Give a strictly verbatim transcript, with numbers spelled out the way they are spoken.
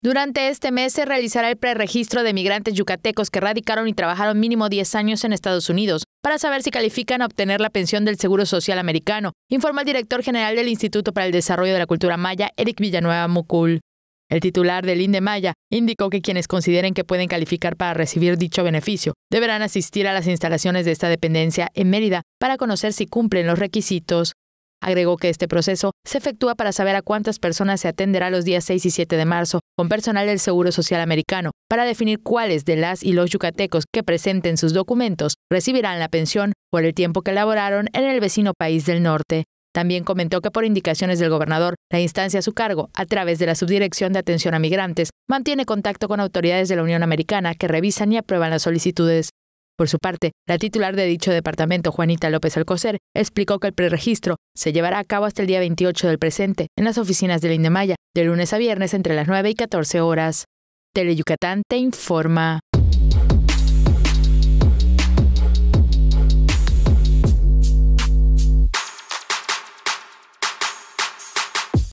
Durante este mes se realizará el preregistro de migrantes yucatecos que radicaron y trabajaron mínimo diez años en Estados Unidos para saber si califican a obtener la pensión del Seguro Social Americano, informó el director general del Instituto para el Desarrollo de la Cultura Maya, Eric Villanueva Mukul. El titular del INDEMAYA indicó que quienes consideren que pueden calificar para recibir dicho beneficio deberán asistir a las instalaciones de esta dependencia en Mérida para conocer si cumplen los requisitos. Agregó que este proceso se efectúa para saber a cuántas personas se atenderá los días seis y siete de marzo con personal del Seguro Social Americano para definir cuáles de las y los yucatecos que presenten sus documentos recibirán la pensión por el tiempo que laboraron en el vecino país del norte. También comentó que por indicaciones del gobernador, la instancia a su cargo, a través de la Subdirección de Atención a Migrantes, mantiene contacto con autoridades de la Unión Americana que revisan y aprueban las solicitudes. Por su parte, la titular de dicho departamento, Juanita López Alcocer, explicó que el preregistro se llevará a cabo hasta el día veintiocho del presente en las oficinas del INDEMAYA, de lunes a viernes entre las nueve y catorce horas. Teleyucatán te informa.